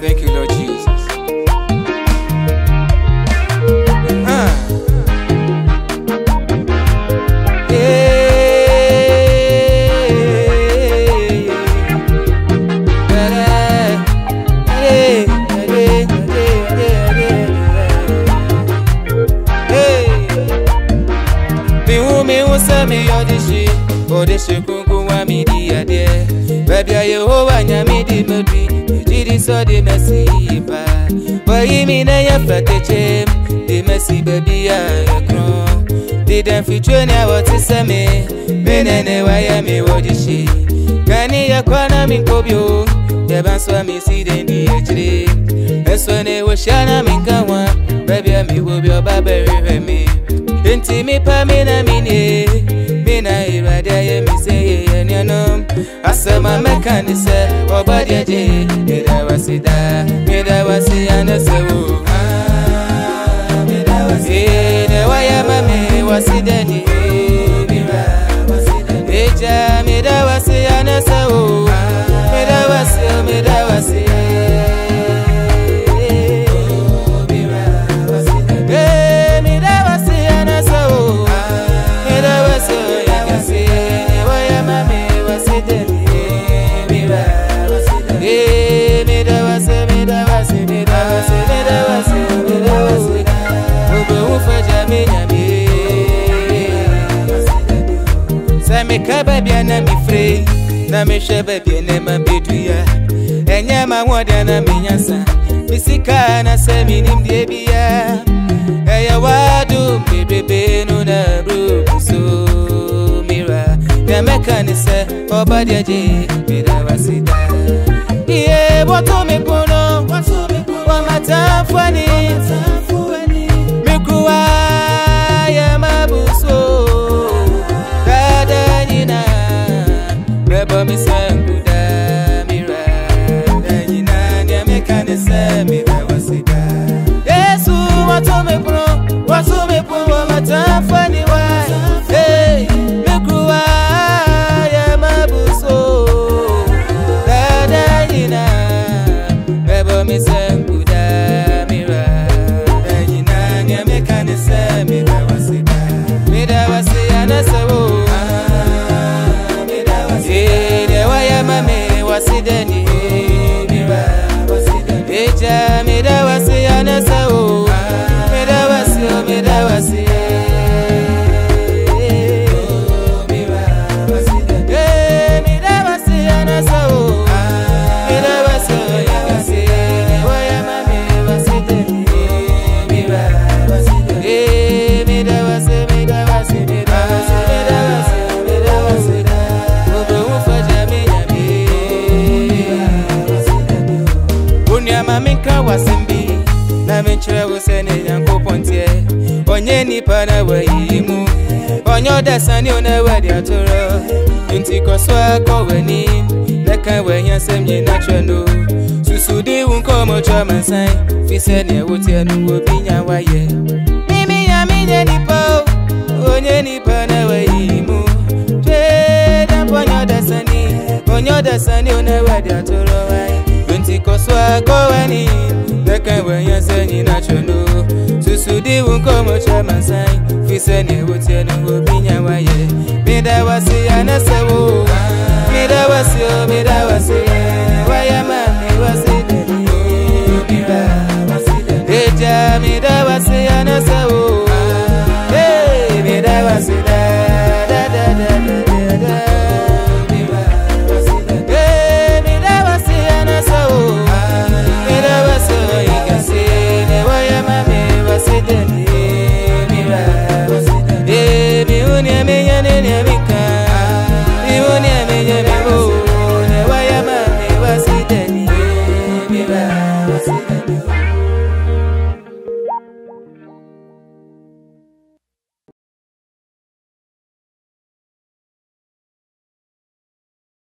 Thank you, Lord Jesus. Odeshe kungu wa midi ya de Babia Yehowa nyamidi mudwi Ejiri so de mesi ipa Wahimine ya flateche De mesi baby ya yakron Didan fichwene watisame Menene wayame wodeshe Kani ya kwa na minkobyo Yabanswa miside ndi ejire Eswane washana minkawa Babia miwobyo babariheme Inti mipa mina mine Mina irada ye miseye yanyanum Asama mekanise Obadiya je Midawasida Midawasiya nasewu Midawasiya Newayama miwasideni Eja midawasiya nasewu Midawasiya midawasiya Sameka baby na mi free, na mi shaba baby na ma beduya. Enya ma wada na mi nyasa, misika na semi nimdebiya. Eya wadu mi bebe no na bro so mira. Sameka ni se obadiya je midawasida. Iye watu mi puno, wamatafuani, mikuwa. Onyeni pana wahimu Onyoda sani onawadi atoro Intiko swa koweni Leka wenyase mye nachono Susudi unko mocho masai Fisene utia nungo binya waye Mimi ya minye nipo Onyeni pana wahimu Jeda ponyodasani Onyodasani onawadi atoro wae Intiko swa koweni Leka wenyase mye nachono Susudi unko mocha masai Fisene wote nungo binya waye Midawasi ya nasewo Midawasi o midawasi Wayama miwasideni Midawasi Deja midawasi ya nasewo Midawasi